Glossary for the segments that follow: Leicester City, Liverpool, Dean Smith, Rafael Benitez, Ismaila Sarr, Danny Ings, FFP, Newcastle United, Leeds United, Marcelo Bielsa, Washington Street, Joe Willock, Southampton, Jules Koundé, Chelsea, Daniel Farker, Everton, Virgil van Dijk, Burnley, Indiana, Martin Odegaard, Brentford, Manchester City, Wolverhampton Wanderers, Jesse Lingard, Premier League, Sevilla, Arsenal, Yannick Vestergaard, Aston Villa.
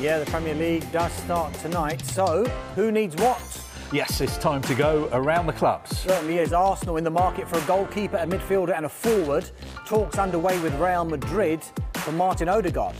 Yeah, the Premier League does start tonight, so who needs what? Yes, it's time to go around the clubs. Certainly is. Arsenal in the market for a goalkeeper, a midfielder and a forward. Talks underway with Real Madrid for Martin Odegaard.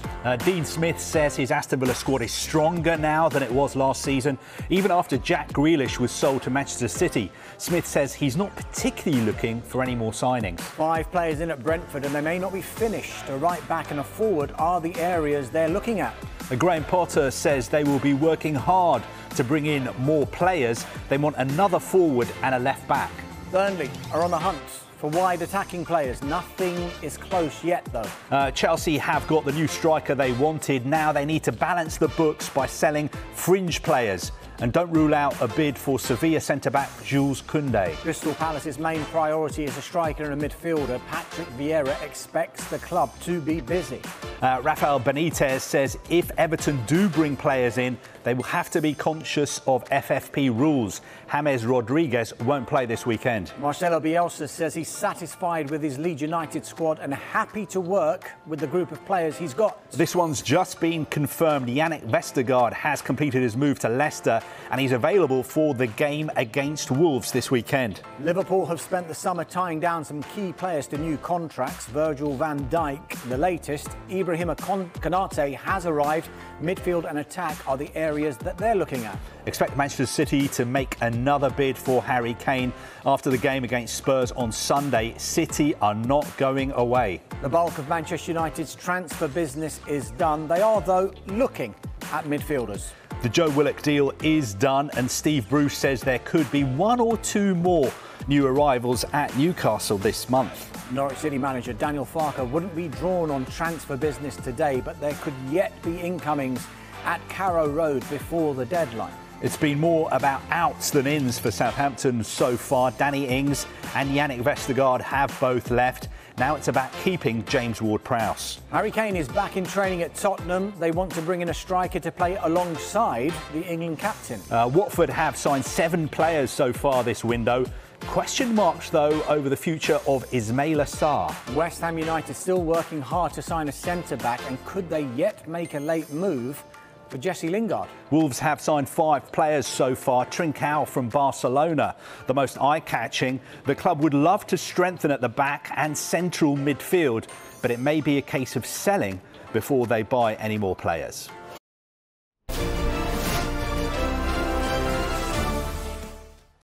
Dean Smith says his Aston Villa squad is stronger now than it was last season, even after Jack Grealish was sold to Manchester City. Smith says he's not particularly looking for any more signings. 5 players in at Brentford and they may not be finished. A right-back and a forward are the areas they're looking at. Graeme Potter says they will be working hard to bring in more players. They want another forward and a left-back. Burnley are on the hunt for wide attacking players. Nothing is close yet, though. Chelsea have got the new striker they wanted. Now they need to balance the books by selling fringe players. And don't rule out a bid for Sevilla centre-back Jules Koundé. Crystal Palace's main priority is a striker and a midfielder. Patrick Vieira expects the club to be busy. Rafael Benitez says if Everton do bring players in, they will have to be conscious of FFP rules. James Rodriguez won't play this weekend. Marcelo Bielsa says he's satisfied with his Leeds United squad and happy to work with the group of players he's got. This one's just been confirmed. Yannick Vestergaard has completed his move to Leicester and he's available for the game against Wolves this weekend. Liverpool have spent the summer tying down some key players to new contracts. Virgil van Dijk, the latest. Ibrahima Konaté has arrived. Midfield and attack are the areas that they're looking at. Expect Manchester City to make another bid for Harry Kane after the game against Spurs on Sunday. City are not going away. The bulk of Manchester United's transfer business is done. They are, though, looking at midfielders. The Joe Willock deal is done and Steve Bruce says there could be 1 or 2 more new arrivals at Newcastle this month. Norwich City manager Daniel Farker wouldn't be drawn on transfer business today, but there could yet be incomings at Carrow Road before the deadline. It's been more about outs than ins for Southampton so far. Danny Ings and Yannick Vestergaard have both left. Now it's about keeping James Ward-Prowse. Harry Kane is back in training at Tottenham. They want to bring in a striker to play alongside the England captain. Watford have signed 7 players so far this window. Question marks, though, over the future of Ismaila Sarr. West Ham United still working hard to sign a centre-back, and could they yet make a late move for Jesse Lingard? Wolves have signed 5 players so far. Trincao from Barcelona, the most eye-catching. The club would love to strengthen at the back and central midfield, but it may be a case of selling before they buy any more players.